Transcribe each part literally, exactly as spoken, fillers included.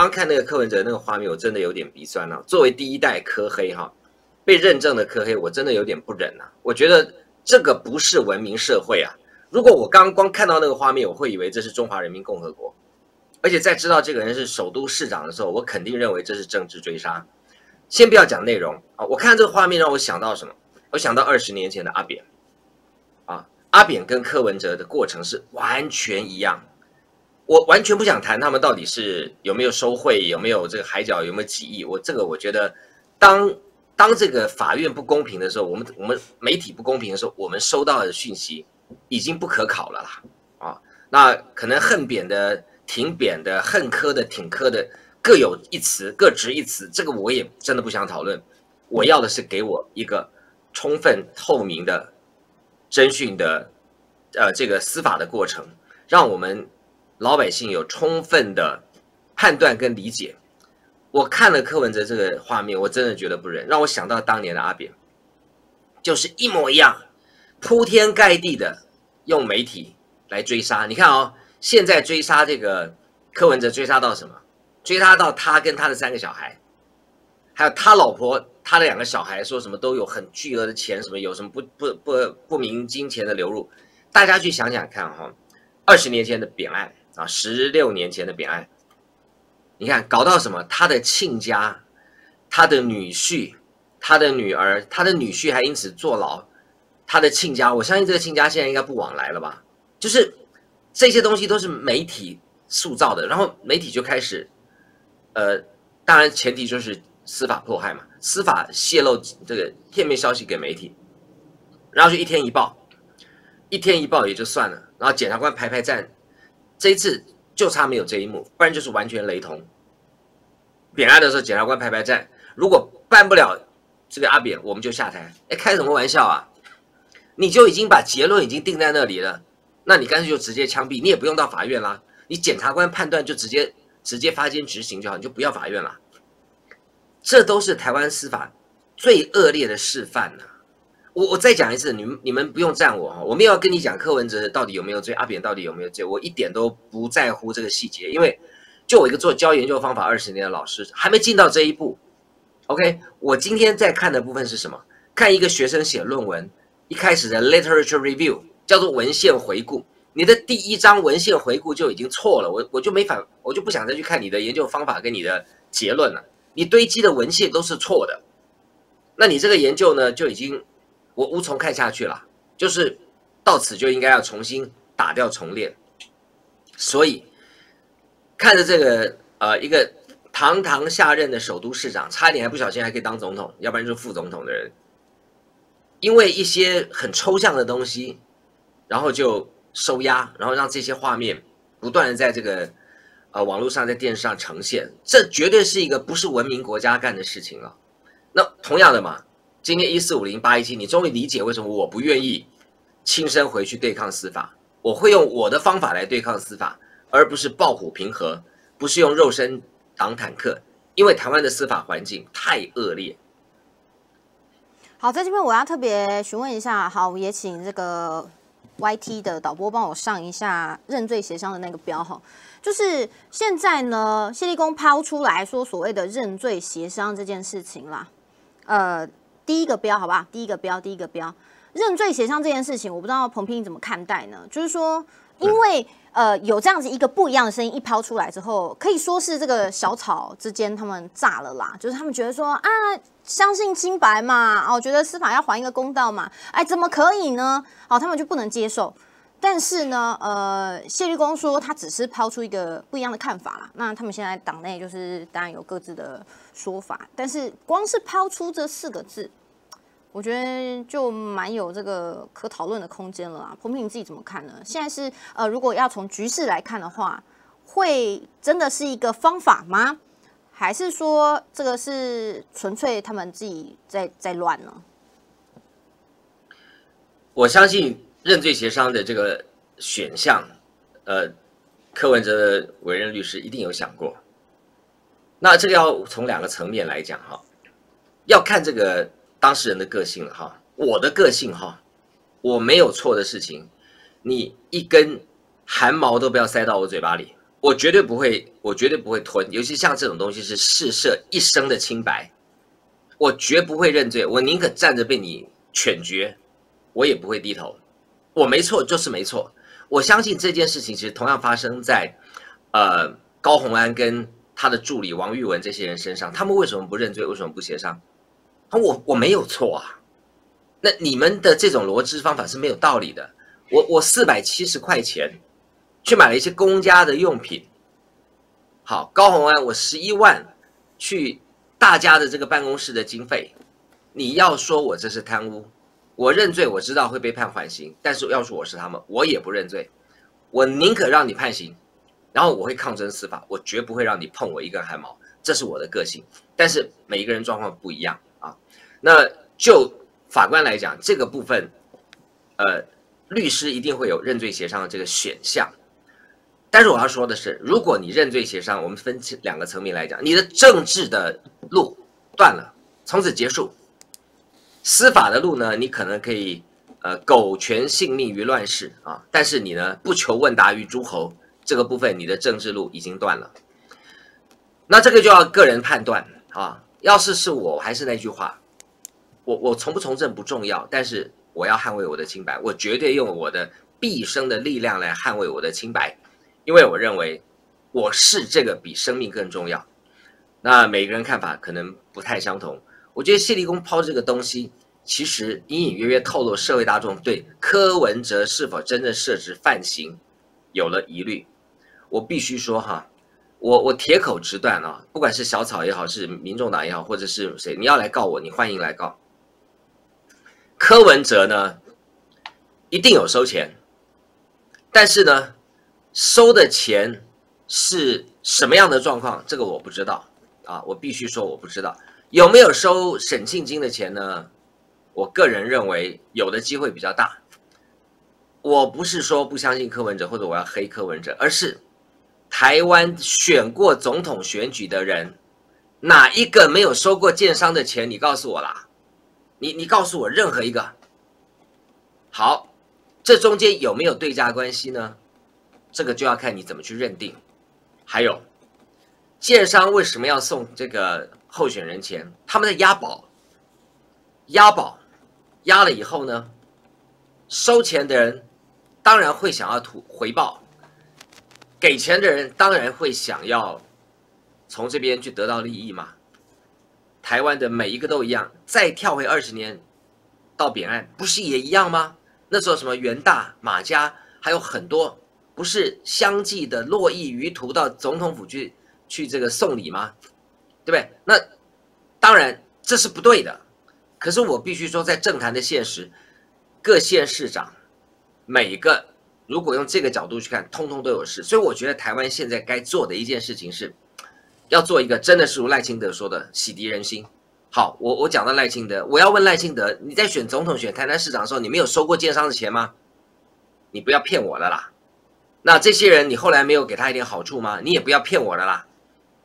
刚看那个柯文哲那个画面，我真的有点鼻酸啊。作为第一代柯黑哈、啊，被认证的柯黑，我真的有点不忍啊。我觉得这个不是文明社会啊。如果我刚光看到那个画面，我会以为这是中华人民共和国，而且在知道这个人是首都市长的时候，我肯定认为这是政治追杀。先不要讲内容啊，我看这个画面让我想到什么？我想到二十年前的阿扁啊，阿扁跟柯文哲的过程是完全一样。我完全不想谈他们到底是有没有收贿，有没有这个海角，有没有几亿。我这个我觉得当，当当这个法院不公平的时候，我们我们媒体不公平的时候，我们收到的讯息已经不可考了啦啊。那可能恨扁的、挺扁的、恨柯的、挺柯的，各有一词，各执一词。这个我也真的不想讨论。我要的是给我一个充分透明的侦讯的呃这个司法的过程，让我们老百姓有充分的判断跟理解。我看了柯文哲这个画面，我真的觉得不忍，让我想到当年的阿扁，就是一模一样，铺天盖地的用媒体来追杀。你看哦，现在追杀这个柯文哲，追杀到什么？追杀到他跟他的三个小孩，还有他老婆、他的两个小孩，说什么都有很巨额的钱，什么有什么不不不不明金钱的流入。大家去想想看哈、哦，二十年前的扁案。啊，十六年前的扁案，你看搞到什么？他的亲家、他的女婿、他的女儿、他的女婿还因此坐牢。他的亲家，我相信这个亲家现在应该不往来了吧？就是这些东西都是媒体塑造的，然后媒体就开始，呃，当然前提就是司法迫害嘛，司法泄露这个片面消息给媒体，然后就一天一报，一天一报也就算了，然后检察官排排站。这一次就差没有这一幕，不然就是完全雷同。扁案的时候，检察官排排站，如果办不了这个阿扁，我们就下台。哎，开什么玩笑啊！你就已经把结论已经定在那里了，那你干脆就直接枪毙，你也不用到法院啦。你检察官判断就直接直接发监执行就好，你就不要法院啦。这都是台湾司法最恶劣的示范呐、啊！我我再讲一次，你们你们不用赞我哈，我没有要跟你讲柯文哲到底有没有罪，阿扁到底有没有罪，我一点都不在乎这个细节，因为就我一个做教研究方法二十年的老师，还没进到这一步。OK， 我今天在看的部分是什么？看一个学生写论文，一开始的 literature review 叫做文献回顾，你的第一章文献回顾就已经错了，我我就没法，我就不想再去看你的研究方法跟你的结论了，你堆积的文献都是错的，那你这个研究呢就已经。我无从看下去了，就是到此就应该要重新打掉重练。所以看着这个呃一个堂堂下任的首都市长，差一点还不小心还可以当总统，要不然就是副总统的人，因为一些很抽象的东西，然后就收押，然后让这些画面不断的在这个呃网络上在电视上呈现，这绝对是一个不是文明国家干的事情了。那同样的嘛。今天一四五零八一七，你终于理解为什么我不愿意亲身回去对抗司法，我会用我的方法来对抗司法，而不是抱虎平和，不是用肉身挡坦克，因为台湾的司法环境太恶劣。好，在这边我要特别询问一下，好，也请这个 Y T 的导播帮我上一下认罪协商的那个标哈。就是现在呢，谢立功抛出来说所谓的认罪协商这件事情啦，呃。第一个标，好不好？第一个标，第一个标，认罪协商这件事情，我不知道彭平怎么看待呢？就是说，因为呃有这样子一个不一样的声音一抛出来之后，可以说是这个小草之间他们炸了啦，就是他们觉得说啊，相信清白嘛，哦，觉得司法要还一个公道嘛，哎，怎么可以呢？哦，他们就不能接受。但是呢，呃，谢立功说他只是抛出一个不一样的看法啦。那他们现在党内就是当然有各自的说法，但是光是抛出这四个字。我觉得就蛮有这个可讨论的空间了啊，彭平你自己怎么看呢？现在是呃，如果要从局势来看的话，会真的是一个方法吗？还是说这个是纯粹他们自己在在乱呢？我相信认罪协商的这个选项，呃，柯文哲的委任律师一定有想过。那这个要从两个层面来讲哈，要看这个。当事人的个性了哈，我的个性哈，我没有错的事情，你一根汗毛都不要塞到我嘴巴里，我绝对不会，我绝对不会吞，尤其像这种东西是试射一生的清白，我绝不会认罪，我宁可站着被你犬决，我也不会低头，我没错就是没错。我相信这件事情其实同样发生在，呃，高虹安跟他的助理王玉文这些人身上，他们为什么不认罪？为什么不协商？我我没有错啊，那你们的这种罗织方法是没有道理的。我我四百七十块钱。去买了一些公家的用品，好，高虹安，我十一万去大家的这个办公室的经费，你要说我这是贪污，我认罪，我知道会被判缓刑，但是要说我是他们，我也不认罪，我宁可让你判刑，然后我会抗争司法，我绝不会让你碰我一根汗毛，这是我的个性。但是每一个人状况不一样啊，那就法官来讲，这个部分，呃，律师一定会有认罪协商的这个选项。但是我要说的是，如果你认罪协商，我们分两个层面来讲，你的政治的路断了，从此结束；司法的路呢，你可能可以呃苟全性命于乱世啊，但是你呢不求问答于诸侯，这个部分你的政治路已经断了。那这个就要个人判断啊。要是是我，还是那句话，我我从不从政不重要，但是我要捍卫我的清白，我绝对用我的毕生的力量来捍卫我的清白。因为我认为，我是这个比生命更重要。那每个人看法可能不太相同。我觉得谢立功抛这个东西，其实隐隐约约透露社会大众对柯文哲是否真正涉及犯行有了疑虑。我必须说哈，我我铁口直断啊，不管是小草也好，是民众党也好，或者是谁，你要来告我，你欢迎来告。柯文哲呢，一定有收钱，但是呢。收的钱是什么样的状况？这个我不知道啊，我必须说我不知道有没有收沈庆京的钱呢？我个人认为有的机会比较大。我不是说不相信柯文哲或者我要黑柯文哲，而是台湾选过总统选举的人，哪一个没有收过建商的钱？你告诉我啦，你你告诉我任何一个。好，这中间有没有对价关系呢？这个就要看你怎么去认定。还有，建商为什么要送这个候选人钱？他们在押宝，押宝，押了以后呢，收钱的人当然会想要图回报，给钱的人当然会想要从这边去得到利益嘛。台湾的每一个都一样，再跳回二十年到扁岸，不是也一样吗？那时候什么元大、马家，还有很多。不是相继的络绎于途到总统府去去这个送礼吗？对不对？那当然这是不对的。可是我必须说，在政坛的现实，各县市长每个如果用这个角度去看，通通都有事。所以我觉得台湾现在该做的一件事情是，要做一个真的是如赖清德说的洗滌人心。好，我我讲到赖清德，我要问赖清德，你在选总统、选台南市长的时候，你没有收过建商的钱吗？你不要骗我了啦！那这些人，你后来没有给他一点好处吗？你也不要骗我了啦，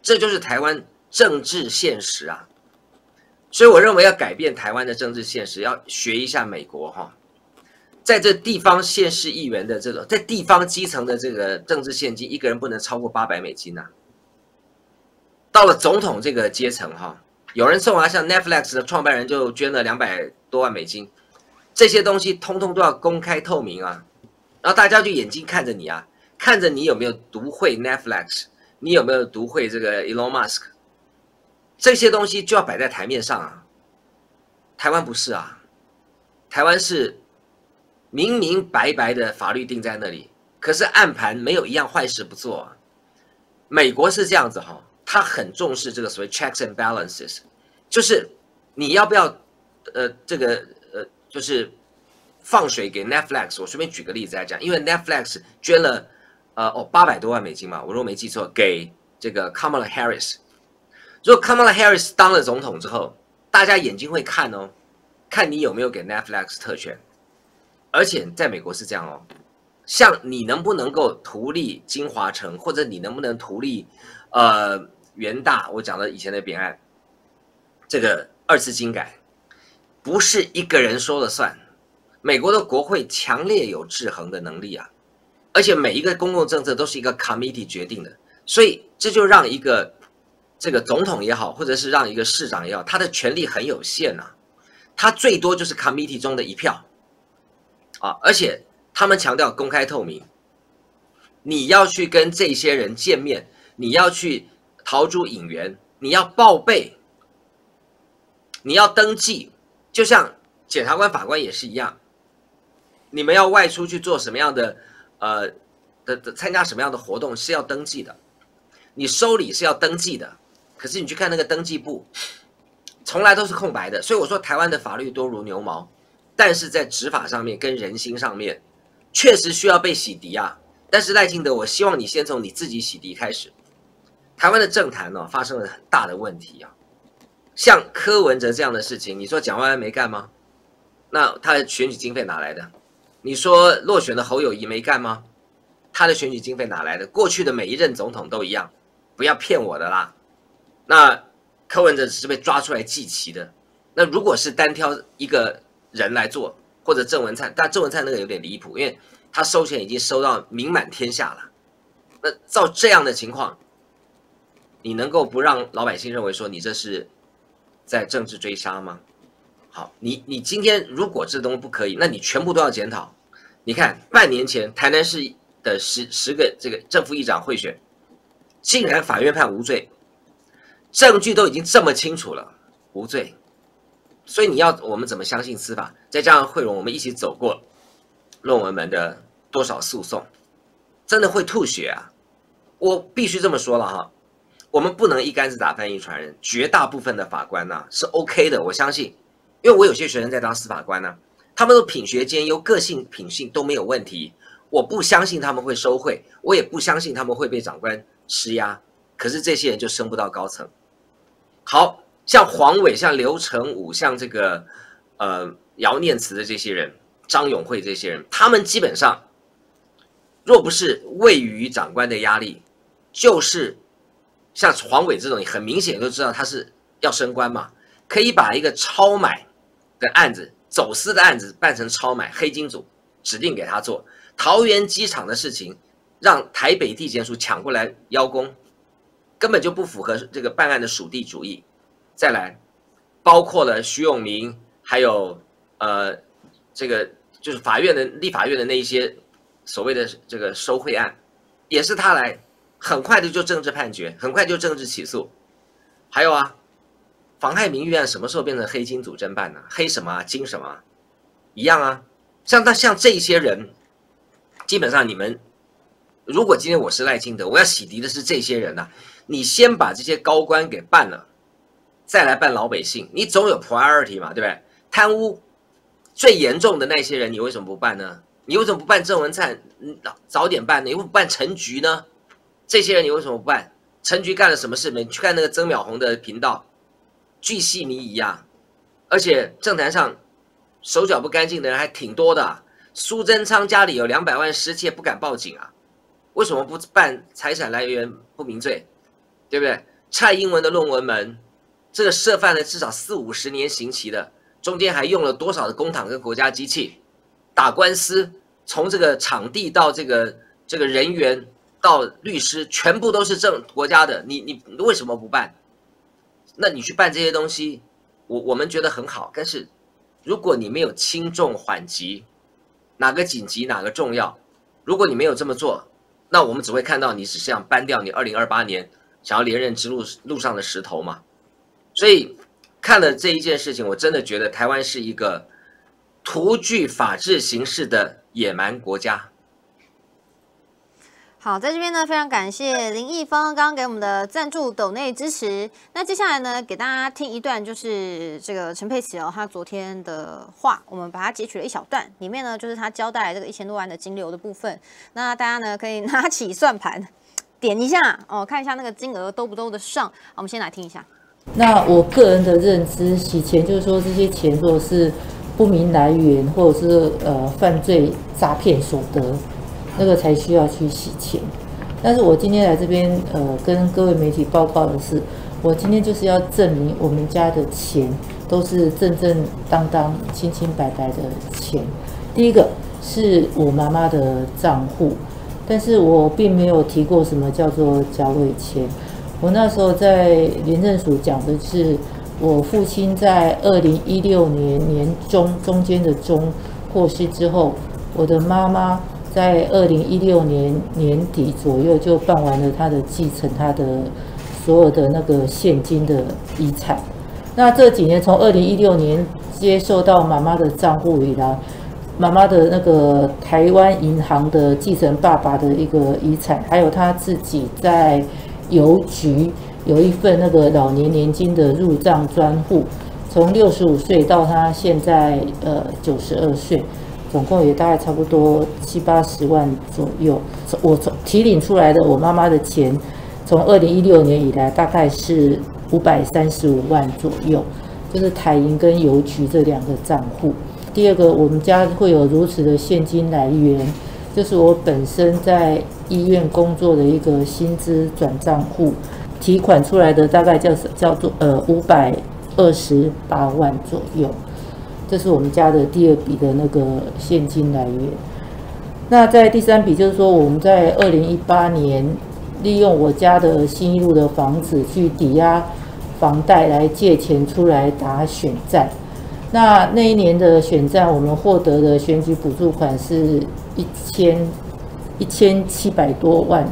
这就是台湾政治现实啊。所以我认为要改变台湾的政治现实，要学一下美国哈，在这地方县市议员的这种，在地方基层的这个政治现金，一个人不能超过八百美金呐。到了总统这个阶层哈，有人送啊，像 Netflix 的创办人就捐了两百多万美金，这些东西通通都要公开透明啊。然后大家就眼睛看着你啊，看着你有没有读会 Netflix， 你有没有读会这个 Elon Musk， 这些东西就要摆在台面上啊。台湾不是啊，台湾是明明白白的法律定在那里，可是暗盘没有一样坏事不做啊。美国是这样子哈，他很重视这个所谓 checks and balances， 就是你要不要呃这个呃就是。放水给 Netflix， 我随便举个例子来讲，因为 Netflix 捐了，呃哦八百多万美金嘛，我如果没记错，给这个 Kamala Harris。如果 Kamala Harris 当了总统之后，大家眼睛会看哦，看你有没有给 Netflix 特权。而且在美国是这样哦，像你能不能够图利金华城，或者你能不能图利呃元大，我讲的以前的扁案，这个二次金改，不是一个人说了算。美国的国会强烈有制衡的能力啊，而且每一个公共政策都是一个 committee 决定的，所以这就让一个这个总统也好，或者是让一个市长也好，他的权力很有限啊，他最多就是 committee 中的一票啊，而且他们强调公开透明，你要去跟这些人见面，你要去陶朱隐园，你要报备，你要登记，就像检察官、法官也是一样，你们要外出去做什么样的，呃，的的参加什么样的活动是要登记的，你收礼是要登记的，可是你去看那个登记簿，从来都是空白的。所以我说台湾的法律多如牛毛，但是在执法上面跟人心上面，确实需要被洗涤啊。但是赖清德，我希望你先从你自己洗涤开始。台湾的政坛呢、哦、发生了很大的问题啊，像柯文哲这样的事情，你说蒋万安没干吗？那他的选举经费哪来的？你说落选的侯友宜没干吗？他的选举经费哪来的？过去的每一任总统都一样，不要骗我的啦。那柯文哲只是被抓出来祭旗的。那如果是单挑一个人来做，或者郑文灿，但郑文灿那个有点离谱，因为他收钱已经收到名满天下了。那照这样的情况，你能够不让老百姓认为说你这是在政治追杀吗？好，你你今天如果这东西不可以，那你全部都要检讨。你看，半年前台南市的十十个这个正副议长贿选，竟然法院判无罪，证据都已经这么清楚了，无罪。所以你要我们怎么相信司法？再加上惠容，我们一起走过论文门的多少诉讼，真的会吐血啊！我必须这么说了哈，我们不能一竿子打翻一船人，绝大部分的法官呢、啊、是 OK 的，我相信。因为我有些学生在当司法官呢、啊，他们都品学兼优，个性品性都没有问题。我不相信他们会收贿，我也不相信他们会被长官施压。可是这些人就升不到高层。好像黄伟、像刘成武、像这个呃姚念慈的这些人，张永惠这些人，他们基本上若不是位于长官的压力，就是像黄伟这种，你很明显就知道他是要升官嘛，可以把一个超买的案子、走私的案子办成超买，黑金组指定给他做。桃园机场的事情，让台北地检署抢过来邀功，根本就不符合这个办案的属地主义。再来，包括了徐永明，还有呃，这个就是法院的立法院的那一些所谓的这个收贿案，也是他来，很快的就政治判决，很快就政治起诉。还有啊。妨害名誉案什么时候变成黑金组侦办呢、啊？黑什么啊？金什么、啊？一样啊。像他像这些人，基本上你们，如果今天我是赖清德，我要洗涤的是这些人呐、啊。你先把这些高官给办了，再来办老百姓，你总有 priority 嘛，对不对？贪污最严重的那些人，你为什么不办呢？你为什么不办郑文灿？早点办呢？你为什么不办陈菊呢？这些人你为什么不办？陈菊干了什么事没？你去看那个曾淼红的频道。巨细靡遗啊，而且政坛上手脚不干净的人还挺多的、啊。苏贞昌家里有两百万失窃，不敢报警啊，为什么不办财产来源不明罪？对不对？蔡英文的论文门，这个涉犯了至少四五十年刑期的，中间还用了多少的公帑跟国家机器打官司，从这个场地到这个这个人员到律师，全部都是政国家的，你你为什么不办？那你去办这些东西，我我们觉得很好，但是如果你没有轻重缓急，哪个紧急哪个重要，如果你没有这么做，那我们只会看到你只是想搬掉你二零二八年想要连任之路路上的石头嘛。所以看了这一件事情，我真的觉得台湾是一个徒具法治形式的野蛮国家。好，在这边呢，非常感谢林义峰刚刚给我们的赞助抖内支持。那接下来呢，给大家听一段，就是这个陈佩琪哦，他昨天的话，我们把它截取了一小段，里面呢就是他交代这个一千多万的金流的部分。那大家呢可以拿起算盘，点一下哦，看一下那个金额兜不兜得上。我们先来听一下。那我个人的认知，洗钱就是说这些钱如果是不明来源，或者是呃犯罪诈骗所得。那个才需要去洗钱，但是我今天来这边，呃，跟各位媒体报告的是，我今天就是要证明我们家的钱都是正正当当、清清白白的钱。第一个是我妈妈的账户，但是我并没有提过什么叫做交位签。我那时候在廉政署讲的是，我父亲在二零一六年年中中间的中过世之后，我的妈妈在二零一六年年底左右就办完了她的继承，她的所有的那个现金的遗产。那这几年从二零一六年接受到妈妈的账户以来，妈妈的那个台湾银行的继承爸爸的一个遗产，还有她自己在邮局有一份那个老年年金的入账专户，从六十五岁到她现在呃九十二岁，总共也大概差不多七八十万左右。我从提领出来的我妈妈的钱，从二零一六年以来大概是五百三十五万左右，就是台银跟邮局这两个账户。第二个，我们家会有如此的现金来源，就是我本身在医院工作的一个薪资转账户提款出来的，大概叫叫做呃五百二十八万左右，这是我们家的第二笔的那个现金来源。那在第三笔就是说，我们在二零一八年利用我家的新一路的房子去抵押房贷来借钱出来打选战。那那一年的选战，我们获得的选举补助款是一千一千七百多万。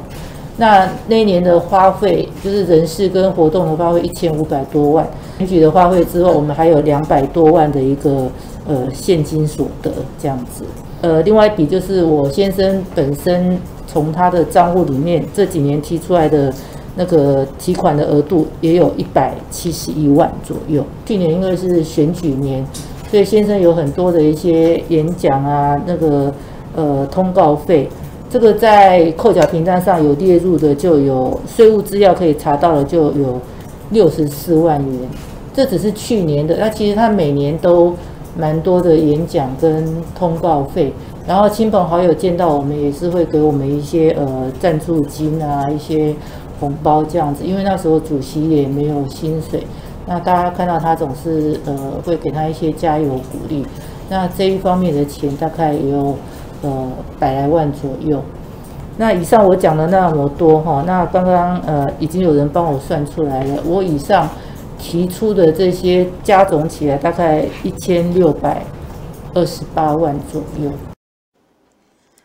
那那一年的花费，就是人事跟活动的花费一千五百多万。选举的花费之后，我们还有两百多万的一个呃现金所得这样子。呃，另外一笔就是我先生本身从他的账户里面这几年提出来的那个提款的额度也有一百七十一万左右。去年因为是选举年，所以先生有很多的一些演讲啊，那个呃通告费，这个在扣缴凭单上有列入的，就有税务资料可以查到的，就有六十四万元。这只是去年的，那其实他每年都蛮多的演讲跟通告费。然后亲朋好友见到我们也是会给我们一些呃赞助金啊，一些红包这样子，因为那时候主席也没有薪水，那大家看到他总是呃会给他一些加油鼓励。那这一方面的钱大概也有呃百来万左右。那以上我讲了那么多哈，那刚刚呃已经有人帮我算出来了，我以上提出的这些加总起来大概一千六百二十八万左右。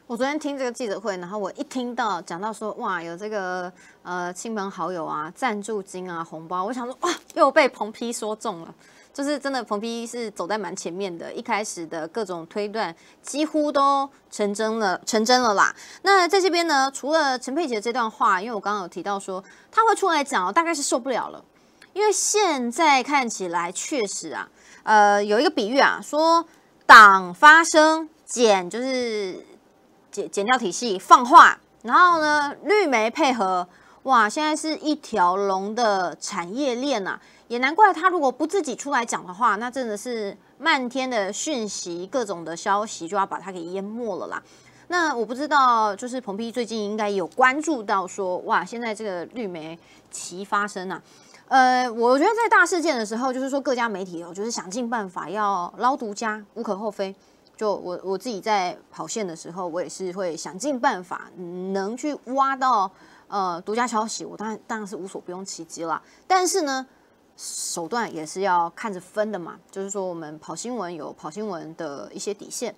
我昨天听这个记者会，然后我一听到讲到说，哇，有这个呃亲朋好友啊、赞助金啊、红包，我想说，哇，又被彭P说中了。就是真的，彭P是走在蛮前面的，一开始的各种推断几乎都成真了，成真了啦。那在这边呢，除了陈佩杰这段话，因为我刚刚有提到说他会出来讲，大概是受不了了，因为现在看起来确实啊，呃，有一个比喻啊，说党发声，减就是减减掉体系，放话，然后呢，绿媒配合。哇，现在是一条龙的产业链啊，也难怪他如果不自己出来讲的话，那真的是漫天的讯息，各种的消息就要把它给淹没了啦。那我不知道，就是彭P最近应该有关注到说，哇，现在这个绿媒齐发生啊。呃，我觉得在大事件的时候，就是说各家媒体哦，就是想尽办法要捞独家，无可厚非。就我我自己在跑线的时候，我也是会想尽办法能去挖到。呃，独家消息，我当然当然是无所不用其极啦。但是呢，手段也是要看着分的嘛。就是说，我们跑新闻有跑新闻的一些底线。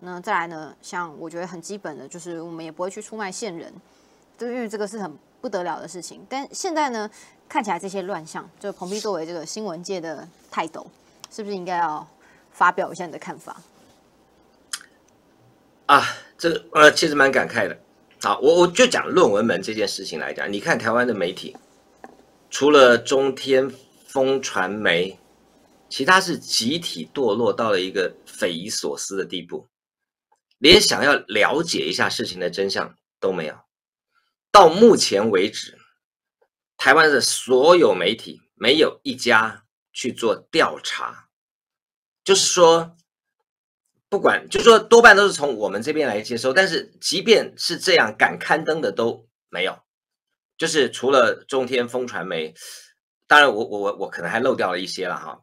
那再来呢，像我觉得很基本的，就是我们也不会去出卖线人，就因为这个是很不得了的事情。但现在呢，看起来这些乱象，就彭P作为这个新闻界的泰斗，是不是应该要发表一下你的看法？啊，这个呃，其实蛮感慨的。好，我我就讲论文门这件事情来讲，你看台湾的媒体，除了中天风传媒，其他是集体堕落到了一个匪夷所思的地步，连想要了解一下事情的真相都没有。到目前为止，台湾的所有媒体没有一家去做调查，就是说。不管，就是说，多半都是从我们这边来接收，但是即便是这样，敢刊登的都没有，就是除了中天风传媒，当然我我我我可能还漏掉了一些了哈，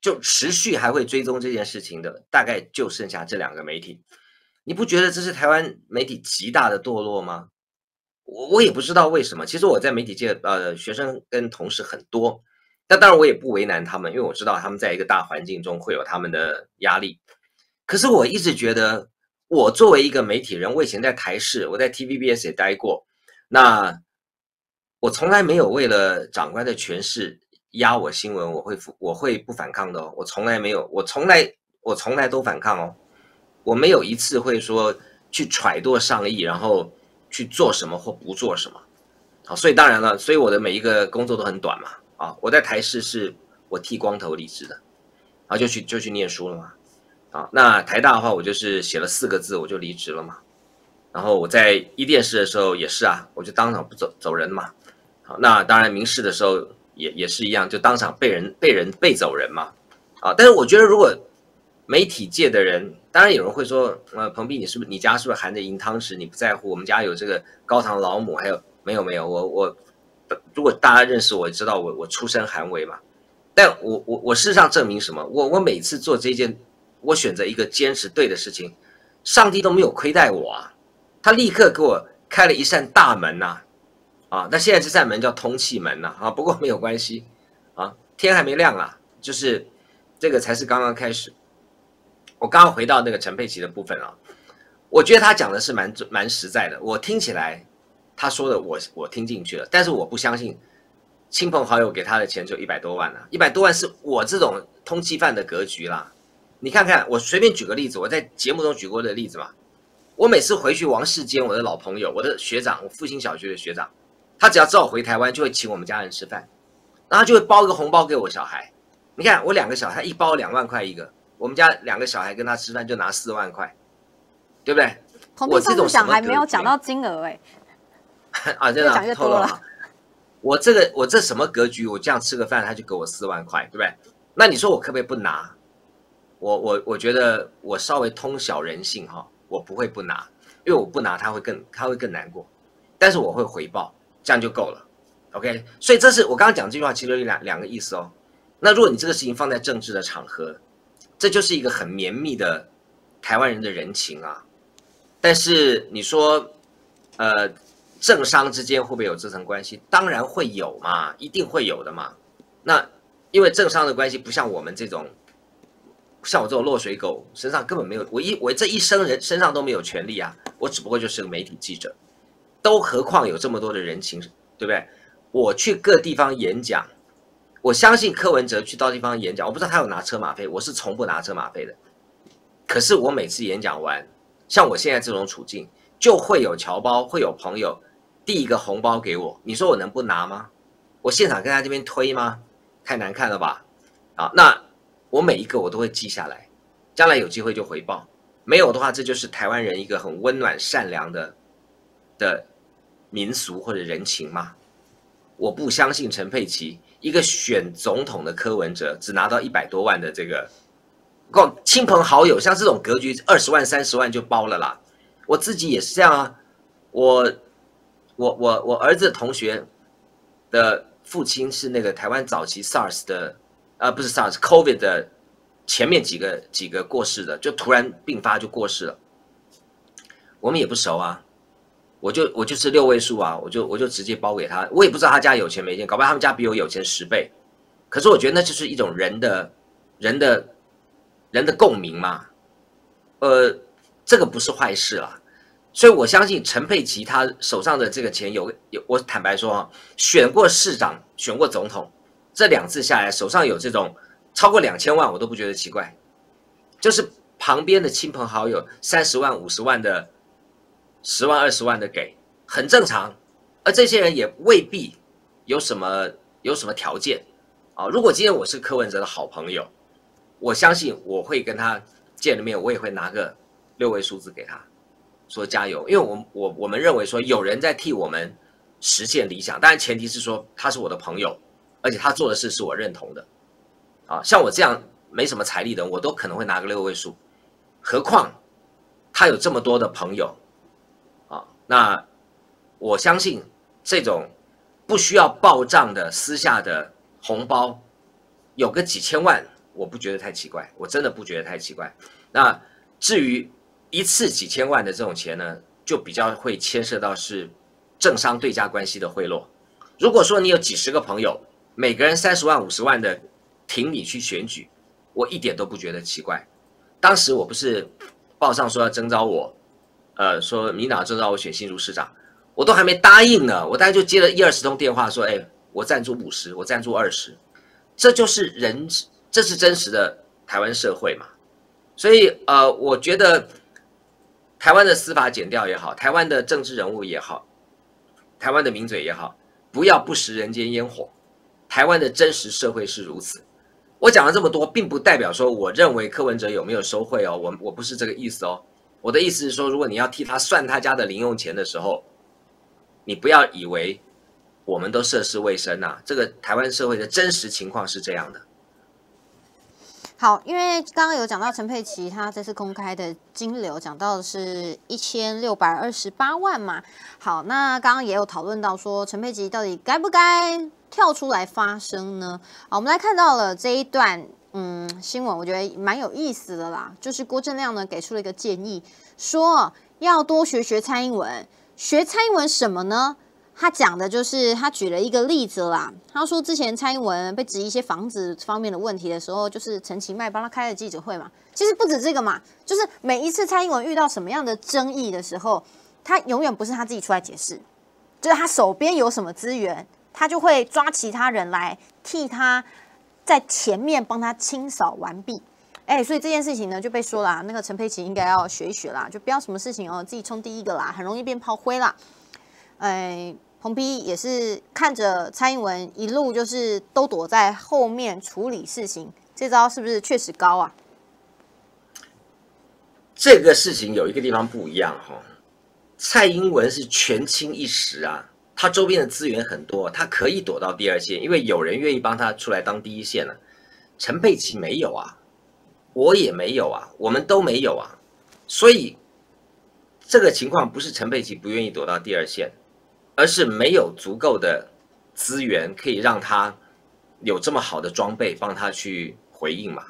就持续还会追踪这件事情的，大概就剩下这两个媒体。你不觉得这是台湾媒体极大的堕落吗？我我也不知道为什么。其实我在媒体界，呃，学生跟同事很多，但当然我也不为难他们，因为我知道他们在一个大环境中会有他们的压力。可是我一直觉得，我作为一个媒体人，我以前在台视，我在 T V B S 也待过，那我从来没有为了长官的权势压我新闻，我会我会不反抗的哦，我从来没有，我从来我从来都反抗哦。我没有一次会说去揣度上意，然后去做什么或不做什么。好，所以当然了，所以我的每一个工作都很短嘛。啊，我在台视是我剃光头离职的，然后就去就去念书了嘛。啊，那台大的话，我就是写了四个字我就离职了嘛。然后我在一电视的时候也是啊，我就当场不走走人嘛。好，那当然民视的时候也也是一样，就当场被人被人被走人嘛。啊，但是我觉得如果媒体界的人，当然有人会说，呃，彭斌，你是不是你家是不是含着银汤匙？你不在乎我们家有这个高堂老母，还有没有没有？我我，如果大家认识我，知道我我出身寒微嘛。但我我我事实上证明什么？我我每次做这件，我选择一个坚持对的事情，上帝都没有亏待我啊，他立刻给我开了一扇大门呐、啊，啊，那现在这扇门叫通气门呐、啊，啊，不过没有关系，啊，天还没亮啊，就是这个才是刚刚开始。我刚刚回到那个陈佩琪的部分啊，我觉得他讲的是蛮蛮实在的，我听起来他说的我我听进去了，但是我不相信亲朋好友给他的钱就一百多万了、啊，一百多万是我这种通缉犯的格局啦。你看看，我随便举个例子，我在节目中举过的例子嘛，我每次回去王世坚，我的老朋友，我的学长，我复兴小学的学长，他只要知道我回台湾，就会请我们家人吃饭，然后就会包一个红包给我小孩。你看我两个小孩，一包两万块一个。我们家两个小孩跟他吃饭就拿四万块，对不对？我这种小孩没有讲到金额哎、欸，啊，真的讲越多了。我这个我这什么格局？我这样吃个饭他就给我四万块，对不对？那你说我可不可以不拿？我我我觉得我稍微通晓人性哈，我不会不拿，因为我不拿他会更他会更难过，但是我会回报，这样就够了。OK， 所以这是我刚刚讲这句话其实有两两个意思哦。那如果你这个事情放在政治的场合，这就是一个很绵密的台湾人的人情啊，但是你说，呃，政商之间会不会有这层关系？当然会有嘛，一定会有的嘛。那因为政商的关系不像我们这种，像我这种落水狗身上根本没有，我一我这一生人身上都没有权利啊，我只不过就是个媒体记者，都何况有这么多的人情，对不对？我去各地方演讲。我相信柯文哲去到地方演讲，我不知道他有拿车马费，我是从不拿车马费的。可是我每次演讲完，像我现在这种处境，就会有侨胞，会有朋友递一个红包给我，你说我能不拿吗？我现场跟他这边推吗？太难看了吧！啊，那我每一个我都会记下来，将来有机会就回报。没有的话，这就是台湾人一个很温暖、善良的的民俗或者人情嘛。我不相信陈佩琪一个选总统的柯文哲只拿到一百多万的这个，亲朋好友像这种格局二十万三十万就包了啦。我自己也是这样啊，我我我我儿子同学的父亲是那个台湾早期 SARS 的，啊不是 SARS COVID 的前面几个几个过世的，就突然病发就过世了，我们也不熟啊。我就我就是六位数啊，我就我就直接包给他，我也不知道他家有钱没钱，搞不好他们家比我有钱十倍。可是我觉得那就是一种人的、人的、人的共鸣嘛，呃，这个不是坏事啦。所以我相信陈佩琪他手上的这个钱有有，我坦白说啊，选过市长、选过总统，这两次下来手上有这种超过两千万，我都不觉得奇怪。就是旁边的亲朋好友三十万、五十万的。十万二十万的给很正常，而这些人也未必有什么有什么条件啊。如果今天我是柯文哲的好朋友，我相信我会跟他见了面，我也会拿个六位数字给他，说加油，因为我我我们认为说有人在替我们实现理想，当然前提是说他是我的朋友，而且他做的事是我认同的啊。像我这样没什么财力的人，我都可能会拿个六位数，何况他有这么多的朋友。那我相信这种不需要报账的私下的红包，有个几千万，我不觉得太奇怪，我真的不觉得太奇怪。那至于一次几千万的这种钱呢，就比较会牵涉到是政商对价关系的贿赂。如果说你有几十个朋友，每个人三十万、五十万的挺你去选举，我一点都不觉得奇怪。当时我不是报上说要征召我，呃，说民进党征召我选新竹市长，我都还没答应呢，我大概就接了一二十通电话说，哎，我赞助五十，我赞助二十，这就是人，这是真实的台湾社会嘛。所以呃，我觉得台湾的司法检调也好，台湾的政治人物也好，台湾的名嘴也好，不要不食人间烟火。台湾的真实社会是如此。我讲了这么多，并不代表说我认为柯文哲有没有收贿哦，我我不是这个意思哦。我的意思是说，如果你要替他算他家的零用钱的时候，你不要以为我们都涉世未深啊，这个台湾社会的真实情况是这样的。好，因为刚刚有讲到陈佩琪，他这次公开的金流讲到的是一千六百二十八万嘛。好，那刚刚也有讨论到说，陈佩琪到底该不该跳出来发声呢？好，我们来看到了这一段嗯新闻，我觉得蛮有意思的啦。就是郭正亮呢给出了一个建议，说要多学学蔡英文，学蔡英文什么呢？他讲的就是，他举了一个例子啦。他说之前蔡英文被质疑一些房子方面的问题的时候，就是陈其迈帮他开了记者会嘛。其实不止这个嘛，就是每一次蔡英文遇到什么样的争议的时候，他永远不是他自己出来解释，就是他手边有什么资源，他就会抓其他人来替他在前面帮他清扫完毕。哎，所以这件事情呢就被说啦，那个陈佩琪应该要学一学啦，就不要什么事情哦自己冲第一个啦，很容易变炮灰啦。哎，彭P也是看着蔡英文一路就是都躲在后面处理事情，这招是不是确实高啊？这个事情有一个地方不一样哈、哦，蔡英文是权倾一时啊，他周边的资源很多，他可以躲到第二线，因为有人愿意帮他出来当第一线了、啊。陈佩琪没有啊，我也没有啊，我们都没有啊，所以这个情况不是陈佩琪不愿意躲到第二线。而是没有足够的资源可以让他有这么好的装备帮他去回应嘛，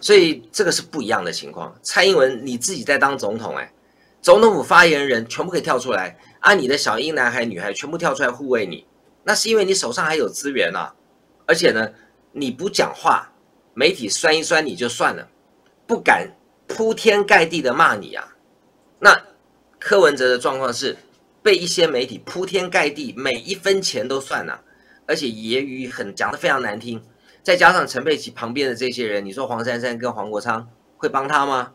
所以这个是不一样的情况。蔡英文你自己在当总统，哎，总统府发言人全部可以跳出来啊，你的小英男孩女孩全部跳出来护卫你，那是因为你手上还有资源啊。而且呢，你不讲话，媒体酸一酸你就算了，不敢铺天盖地的骂你啊。那柯文哲的状况是。被一些媒体铺天盖地，每一分钱都算了、啊，而且揶揄很讲得非常难听，再加上陈佩琪旁边的这些人，你说黄珊珊跟黄国昌会帮他吗？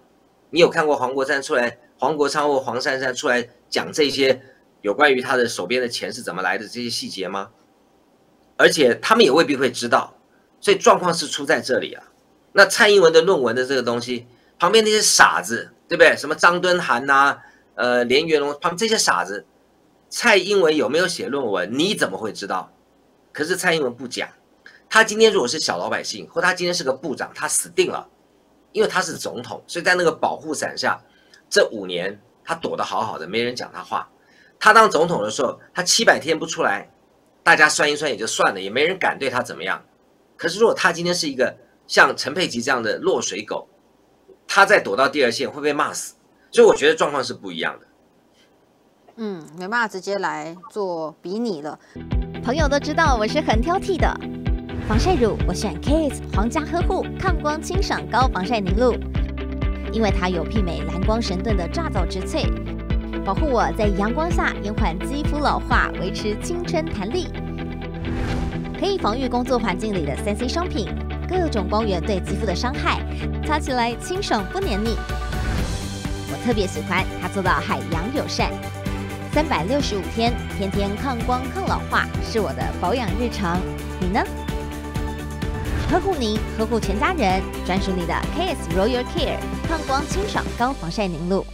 你有看过黄国昌出来，黄国昌或黄珊珊出来讲这些有关于他的手边的钱是怎么来的这些细节吗？而且他们也未必会知道，所以状况是出在这里啊。那蔡英文的论文的这个东西，旁边那些傻子，对不对？什么张敦涵呐，呃，连元龙，他们这些傻子。蔡英文有没有写论文？你怎么会知道？可是蔡英文不讲。他今天如果是小老百姓，或他今天是个部长，他死定了，因为他是总统，所以在那个保护伞下，这五年他躲得好好的，没人讲他话。他当总统的时候，他七百天不出来，大家酸一酸也就算了，也没人敢对他怎么样。可是如果他今天是一个像陈佩琪这样的落水狗，他再躲到第二线会被骂死。所以我觉得状况是不一样的。嗯，没办法直接来做比拟了。朋友都知道我是很挑剔的，防晒乳我选 Kiss 皇家呵护抗光清爽高防晒凝露，因为它有媲美蓝光神盾的抓藻植萃，保护我在阳光下延缓肌肤老化，维持青春弹力，可以防御工作环境里的 三 C 商品各种光源对肌肤的伤害，擦起来清爽不黏腻。我特别喜欢它做到海洋友善。三百六十五天，天天抗光抗老化，是我的保养日常。你呢？呵护您，呵护全家人，专属你的 K S Royal Care 抗光清爽高防晒凝露。